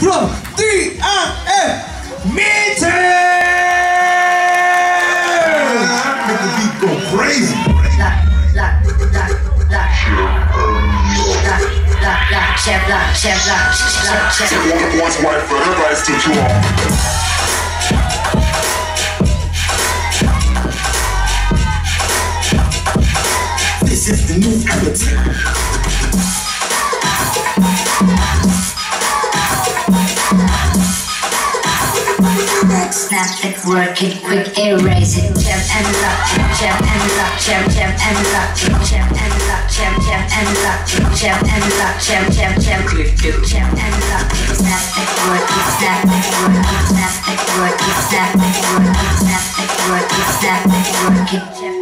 from 3RM Meeting! Make the beat go crazy. Once white for everybody's teach you all. This is the new appetite. Snap it, work it, quick erase it. Jab and lock, jab and lock, jab and lock, jab and lock, jab and lock, jab and lock, jab. Click it, jab and lock. Snap it, work it, snap it, work it, snap it, work it, snap it, work it, snap it, work it, snap it, work it.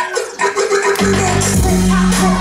Get out.